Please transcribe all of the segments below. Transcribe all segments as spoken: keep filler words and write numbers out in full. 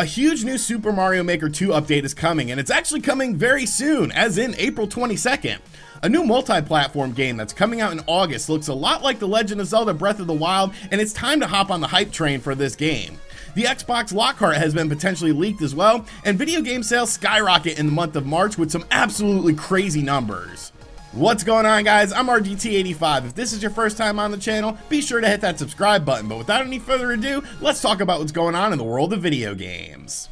A huge new Super Mario Maker two update is coming, and it's actually coming very soon, as in April twenty-second. A new multi-platform game that's coming out in August looks a lot like The Legend of Zelda: Breath of the Wild, and it's time to hop on the hype train for this game. The Xbox Lockhart has been potentially leaked as well, and video game sales skyrocket in the month of March with some absolutely crazy numbers. What's going on, guys? I'm R G T eighty-five. If this is your first time on the channel, be sure to hit that subscribe button, but without any further ado, let's talk about what's going on in the world of video games.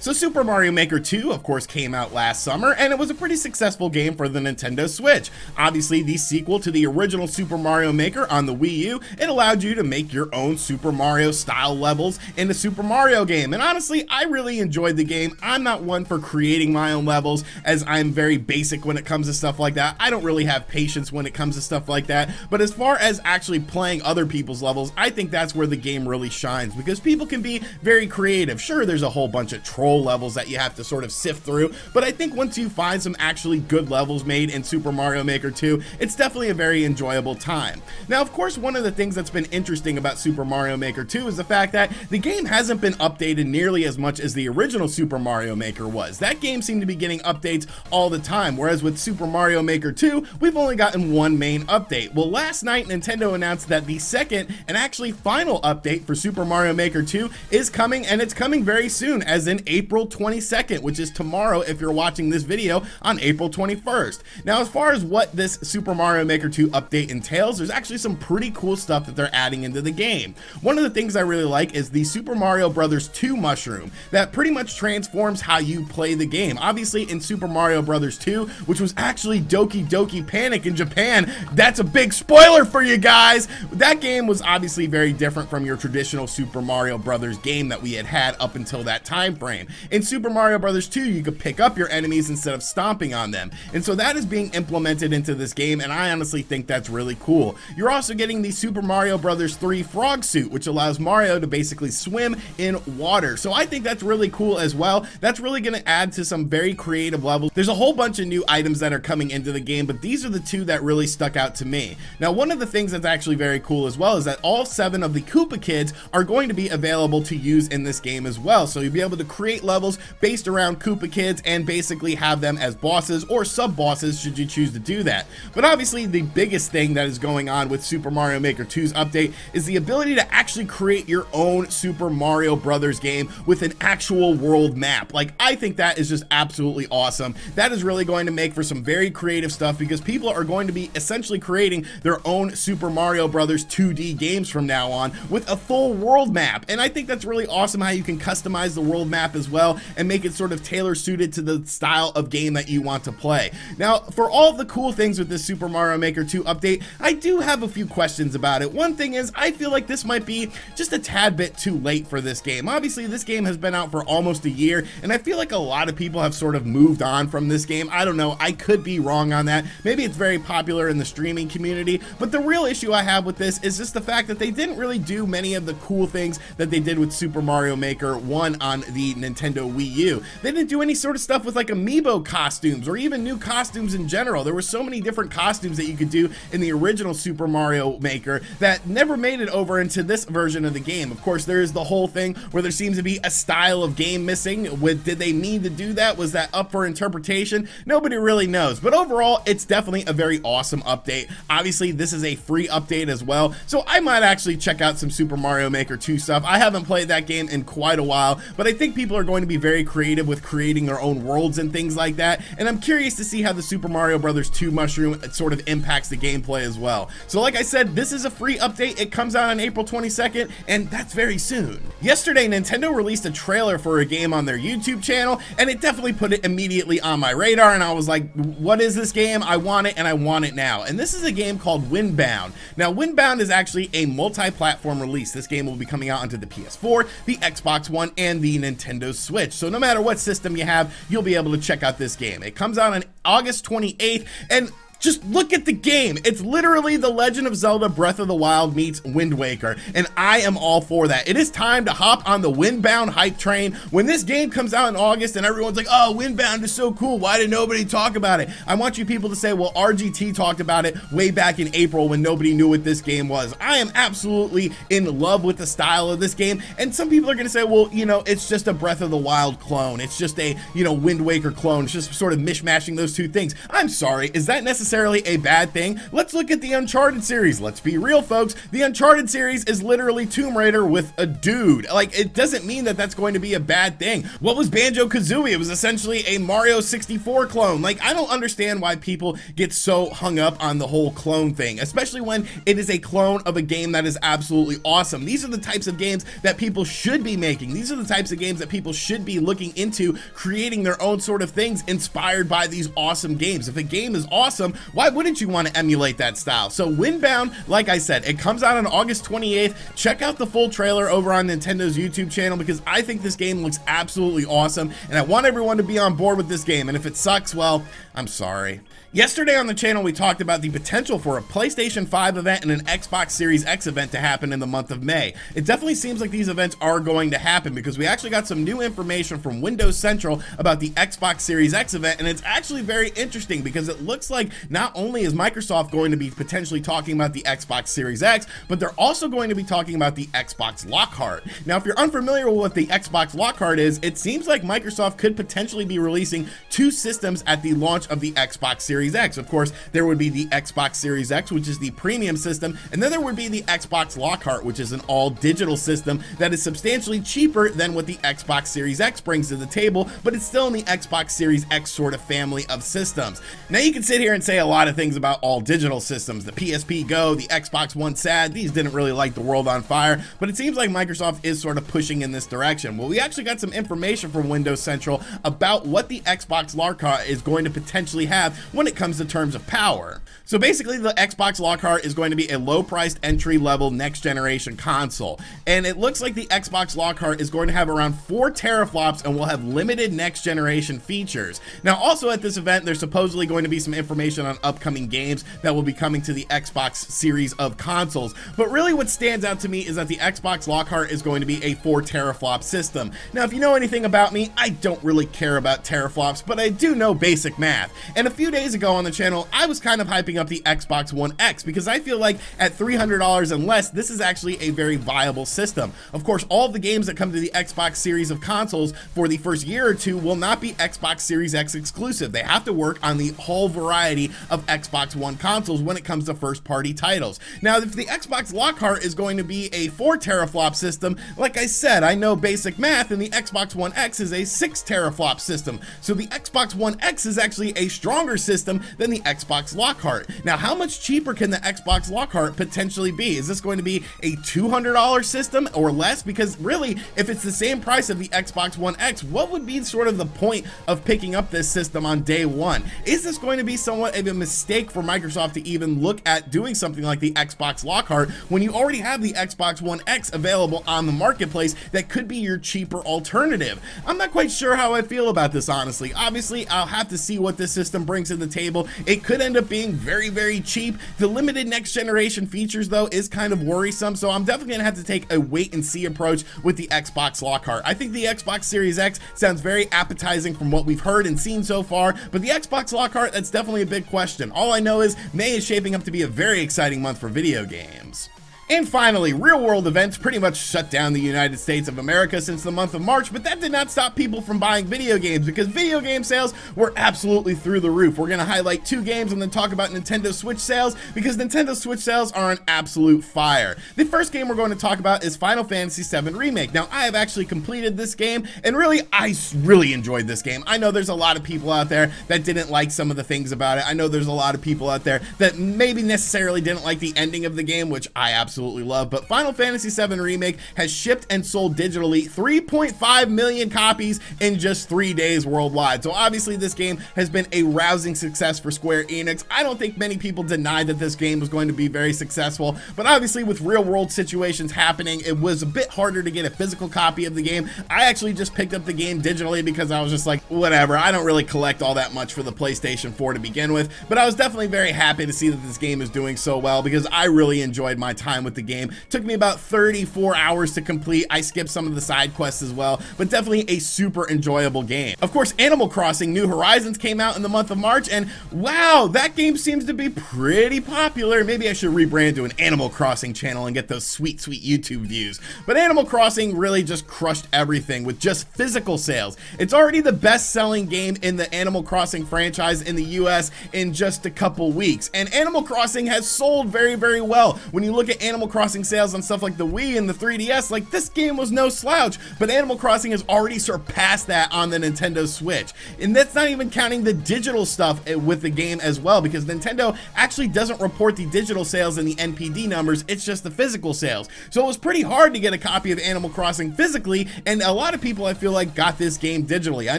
So Super Mario Maker two, of course, came out last summer, and it was a pretty successful game for the Nintendo Switch. Obviously, the sequel to the original Super Mario Maker on the Wii U, it allowed you to make your own Super Mario-style levels in the Super Mario game, and honestly, I really enjoyed the game. I'm not one for creating my own levels, as I'm very basic when it comes to stuff like that. I don't really have patience when it comes to stuff like that, but as far as actually playing other people's levels, I think that's where the game really shines, because people can be very creative. Sure, there's a whole bunch of trolls levels that you have to sort of sift through, but I think once you find some actually good levels made in Super Mario Maker two, it's definitely a very enjoyable time. Now, of course, one of the things that's been interesting about Super Mario Maker two is the fact that the game hasn't been updated nearly as much as the original Super Mario Maker was. That game seemed to be getting updates all the time, whereas with Super Mario Maker two, we've only gotten one main update. Well, last night, Nintendo announced that the second and actually final update for Super Mario Maker two is coming, and it's coming very soon, as in April. April twenty-second, which is tomorrow if you're watching this video on April twenty-first. Now, as far as what this Super Mario Maker two update entails, there's actually some pretty cool stuff that they're adding into the game. One of the things I really like is the Super Mario Brothers two mushroom that pretty much transforms how you play the game. Obviously, in Super Mario Brothers two, which was actually Doki Doki Panic in Japan, that's a big spoiler for you guys. That game was obviously very different from your traditional Super Mario Brothers game that we had had up until that time frame. In Super Mario Brothers two, you could pick up your enemies instead of stomping on them, and so that is being implemented into this game, and I honestly think that's really cool. You're also getting the Super Mario Brothers three frog suit, which allows Mario to basically swim in water, so I think that's really cool as well. That's really going to add to some very creative levels. There's a whole bunch of new items that are coming into the game, but these are the two that really stuck out to me. Now, one of the things that's actually very cool as well is that all seven of the Koopa Kids are going to be available to use in this game as well, so you'll be able to create levels based around Koopa Kids and basically have them as bosses or sub-bosses should you choose to do that. But obviously, the biggest thing that is going on with Super Mario Maker two's update is the ability to actually create your own Super Mario Brothers game with an actual world map. Like, I think that is just absolutely awesome. That is really going to make for some very creative stuff, because people are going to be essentially creating their own Super Mario Brothers two D games from now on with a full world map, and I think that's really awesome how you can customize the world map as well well and make it sort of tailor suited to the style of game that you want to play. Now, for all of the cool things with this Super Mario Maker two update, I do have a few questions about it. One thing is, I feel like this might be just a tad bit too late for this game. Obviously, this game has been out for almost a year, and I feel like a lot of people have sort of moved on from this game. I don't know, I could be wrong on that. Maybe it's very popular in the streaming community, but the real issue I have with this is just the fact that they didn't really do many of the cool things that they did with Super Mario Maker one on the Nintendo Nintendo Wii U. They didn't do any sort of stuff with like amiibo costumes or even new costumes in general. There were so many different costumes that you could do in the original Super Mario Maker that never made it over into this version of the game. Of course, there is the whole thing where there seems to be a style of game missing. With, did they mean to do that? Was that up for interpretation? Nobody really knows, but overall, it's definitely a very awesome update. Obviously, this is a free update as well, so I might actually check out some Super Mario Maker two stuff. I haven't played that game in quite a while, but I think people are going going to be very creative with creating their own worlds and things like that, and I'm curious to see how the Super Mario Brothers two mushroom sort of impacts the gameplay as well. So like I said, this is a free update. It comes out on April twenty-second, and that's very soon. Yesterday, Nintendo released a trailer for a game on their YouTube channel, and it definitely put it immediately on my radar, and I was like, what is this game? I want it, and I want it now. And this is a game called Windbound. Now, Windbound is actually a multi-platform release. This game will be coming out onto the P S four, the Xbox One, and the Nintendo Switch. Switch. So no matter what system you have, you'll be able to check out this game. It comes out on August twenty-eighth, and Just look at the game. It's literally The Legend of Zelda: Breath of the Wild meets Wind Waker, and I am all for that. It is time to hop on the Windbound hype train. When this game comes out in August and everyone's like, oh, Windbound is so cool, why did nobody talk about it? I want you people to say, well, R G T talked about it way back in April when nobody knew what this game was. I am absolutely in love with the style of this game, and some people are going to say, well, you know, it's just a Breath of the Wild clone. It's just a, you know, Wind Waker clone. It's just sort of mishmashing those two things. I'm sorry, is that necessarily a bad thing? Let's look at the Uncharted series. Let's be real, folks. The Uncharted series is literally Tomb Raider with a dude. Like, it doesn't mean that that's going to be a bad thing. What was Banjo-Kazooie? It was essentially a Mario sixty-four clone. Like, I don't understand why people get so hung up on the whole clone thing, especially when it is a clone of a game that is absolutely awesome. These are the types of games that people should be making. These are the types of games that people should be looking into, creating their own sort of things inspired by these awesome games. If a game is awesome, why wouldn't you want to emulate that style? So Windbound, like I said, it comes out on August twenty-eighth. Check out the full trailer over on Nintendo's YouTube channel, because I think this game looks absolutely awesome, and I want everyone to be on board with this game, and if it sucks, well, I'm sorry. Yesterday on the channel, we talked about the potential for a PlayStation five event and an Xbox Series X event to happen in the month of May. It definitely seems like these events are going to happen, because we actually got some new information from Windows Central about the Xbox Series X event, and it's actually very interesting, because it looks like not only is Microsoft going to be potentially talking about the Xbox Series X, but they're also going to be talking about the Xbox Lockhart. Now, if you're unfamiliar with what the Xbox Lockhart is, it seems like Microsoft could potentially be releasing two systems at the launch of the Xbox Series X. Of course, there would be the Xbox Series X, which is the premium system, and then there would be the Xbox Lockhart, which is an all-digital system that is substantially cheaper than what the Xbox Series X brings to the table, but it's still in the Xbox Series X sort of family of systems. Now, you can sit here and say a lot of things about all-digital systems. The P S P Go, the Xbox One Sad, these didn't really light the world on fire, but it seems like Microsoft is sort of pushing in this direction. Well, we actually got some information from Windows Central about what the Xbox Lockhart is going to potentially have when it comes to terms of power. So basically, the Xbox Lockhart is going to be a low-priced entry-level next-generation console, and it looks like the Xbox Lockhart is going to have around four teraflops and will have limited next-generation features. Now, also at this event, there's supposedly going to be some information on upcoming games that will be coming to the Xbox series of consoles, but really what stands out to me is that the Xbox Lockhart is going to be a four teraflop system. Now, if you know anything about me, I don't really care about teraflops, but I do know basic math, and a few days ago on the channel, I was kind of hyping up the Xbox One X, because I feel like at three hundred dollars and less, this is actually a very viable system. Of course, all of the games that come to the Xbox series of consoles for the first year or two will not be Xbox Series X exclusive. They have to work on the whole variety of Xbox One consoles when it comes to first-party titles. Now, if the Xbox Lockhart is going to be a four teraflop system, like I said, I know basic math, and the Xbox One X is a six teraflop system. So the Xbox One X is actually a stronger system than the Xbox Lockhart. Now, how much cheaper can the Xbox Lockhart potentially be? Is this going to be a two hundred dollar system or less? Because really, if it's the same price of the Xbox One X, what would be sort of the point of picking up this system on day one? Is this going to be somewhat of a mistake for Microsoft to even look at doing something like the Xbox Lockhart when you already have the Xbox One X available on the marketplace that could be your cheaper alternative? I'm not quite sure how I feel about this, honestly. Obviously, I'll have to see what this system brings to the table. It could end up being very, very cheap. The limited next generation features, though, is kind of worrisome, so I'm definitely gonna have to take a wait and see approach with the Xbox Lockhart. I think the Xbox Series X sounds very appetizing from what we've heard and seen so far, but the Xbox Lockhart, that's definitely a big question. All I know is May is shaping up to be a very exciting month for video games. And finally, real-world events pretty much shut down the United States of America since the month of March, but that did not stop people from buying video games, because video game sales were absolutely through the roof. We're going to highlight two games and then talk about Nintendo Switch sales, because Nintendo Switch sales are on absolute fire. The first game we're going to talk about is Final Fantasy seven Remake. Now, I have actually completed this game, and really, I really enjoyed this game. I know there's a lot of people out there that didn't like some of the things about it. I know there's a lot of people out there that maybe necessarily didn't like the ending of the game, which I absolutely absolutely love. But Final Fantasy seven Remake has shipped and sold digitally three point five million copies in just three days worldwide. So obviously this game has been a rousing success for Square Enix. I don't think many people denied that this game was going to be very successful, but obviously with real world situations happening, it was a bit harder to get a physical copy of the game. I actually just picked up the game digitally because I was just like, whatever, I don't really collect all that much for the PlayStation four to begin with, but I was definitely very happy to see that this game is doing so well because I really enjoyed my time with the game. It took me about thirty-four hours to complete. I skipped some of the side quests as well, but definitely a super enjoyable game. Of course, Animal Crossing: New Horizons came out in the month of March, and wow, that game seems to be pretty popular. Maybe I should rebrand to an Animal Crossing channel and get those sweet, sweet YouTube views. But Animal Crossing really just crushed everything with just physical sales. It's already the best-selling game in the Animal Crossing franchise in the U S in just a couple weeks, and Animal Crossing has sold very, very well. When you look at Animal Crossing sales on stuff like the Wii and the three D S, like, this game was no slouch, but Animal Crossing has already surpassed that on the Nintendo Switch, and that's not even counting the digital stuff with the game as well, because Nintendo actually doesn't report the digital sales in the N P D numbers, it's just the physical sales. So it was pretty hard to get a copy of Animal Crossing physically, and a lot of people, I feel like, got this game digitally. I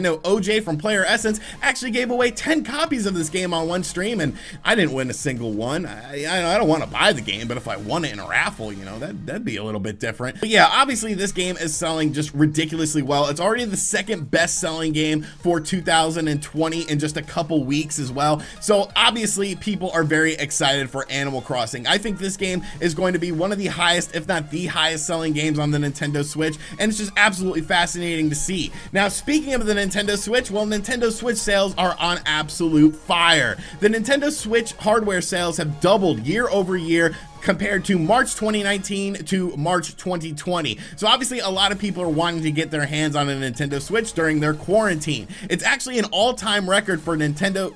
know O J from Player Essence actually gave away ten copies of this game on one stream, and I didn't win a single one. I, I, I don't want to buy the game, but if I won it in a raffle, you know, that, that'd be a little bit different. But yeah, obviously this game is selling just ridiculously well. It's already the second best-selling game for two thousand twenty in just a couple weeks as well. So obviously people are very excited for Animal Crossing. I think this game is going to be one of the highest, if not the highest selling games on the Nintendo Switch, and it's just absolutely fascinating to see. Now, speaking of the Nintendo Switch, well, Nintendo Switch sales are on absolute fire. The Nintendo Switch hardware sales have doubled year over year compared to March twenty nineteen to March twenty twenty. So obviously a lot of people are wanting to get their hands on a Nintendo Switch during their quarantine. It's actually an all-time record for Nintendo.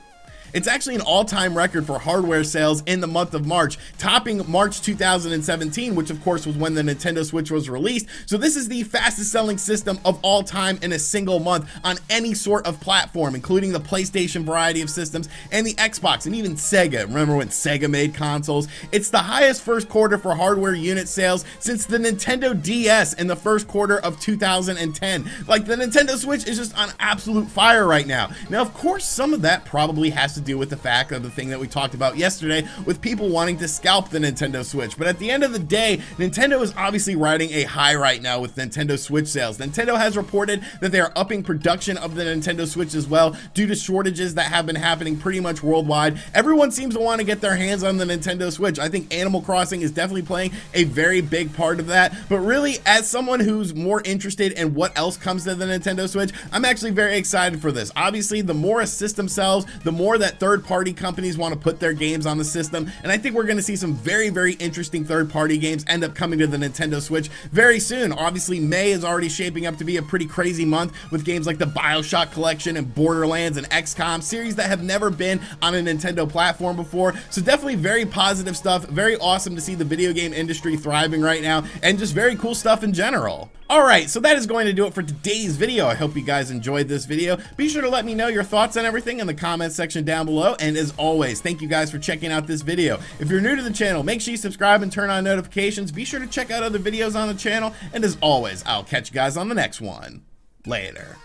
It's actually an all-time record for hardware sales in the month of March, topping March two thousand seventeen, which of course was when the Nintendo Switch was released. So this is the fastest selling system of all time in a single month on any sort of platform, including the PlayStation variety of systems and the Xbox and even Sega. Remember when Sega made consoles? It's the highest first quarter for hardware unit sales since the Nintendo D S in the first quarter of two thousand ten. Like, the Nintendo Switch is just on absolute fire right now. Now, of course, some of that probably has to to do with the fact of the thing that we talked about yesterday with people wanting to scalp the Nintendo Switch. But at the end of the day, Nintendo is obviously riding a high right now with Nintendo Switch sales. Nintendo has reported that they are upping production of the Nintendo Switch as well due to shortages that have been happening pretty much worldwide. Everyone seems to want to get their hands on the Nintendo Switch. I think Animal Crossing is definitely playing a very big part of that. But really, as someone who's more interested in what else comes to the Nintendo Switch, I'm actually very excited for this. Obviously, the more a system sells, the more that third-party companies want to put their games on the system, and I think we're going to see some very, very interesting third-party games end up coming to the Nintendo Switch very soon. Obviously, May is already shaping up to be a pretty crazy month with games like the Bioshock collection and Borderlands and X COM, series that have never been on a Nintendo platform before. So definitely very positive stuff, very awesome to see the video game industry thriving right now, and just very cool stuff in general. Alright, so that is going to do it for today's video. I hope you guys enjoyed this video. Be sure to let me know your thoughts on everything in the comments section down below, and as always, thank you guys for checking out this video. If you're new to the channel, make sure you subscribe and turn on notifications. Be sure to check out other videos on the channel, and as always, I'll catch you guys on the next one. Later.